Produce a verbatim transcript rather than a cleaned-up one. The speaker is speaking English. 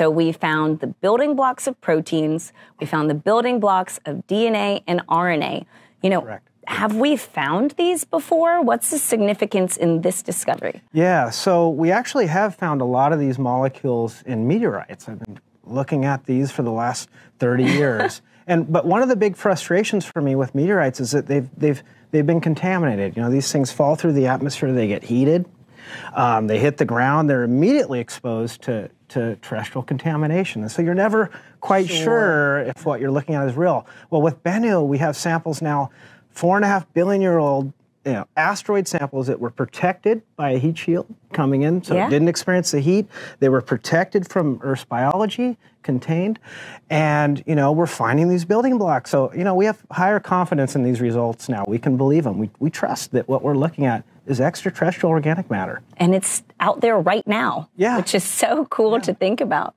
so we found the building blocks of proteins, we found the building blocks of D N A and R N A. You know, Correct. Have we found these before? What's the significance in this discovery? Yeah, so we actually have found a lot of these molecules in meteorites. I've been looking at these for the last thirty years. And, but one of the big frustrations for me with meteorites is that they've, they've, they've been contaminated. You know, these things fall through the atmosphere, they get heated, um, they hit the ground, they're immediately exposed to, to terrestrial contamination. And so you're never quite sure. sure if what you're looking at is real. Well, with Bennu, we have samples now, four and a half billion year old you know, asteroid samples that were protected by a heat shield coming in, so yeah. it didn't experience the heat. They were protected from Earth's biology, contained, and you know we're finding these building blocks. So you know we have higher confidence in these results now. We can believe them. We we trust that what we're looking at is extraterrestrial organic matter, and it's out there right now. Yeah, which is so cool yeah. to think about.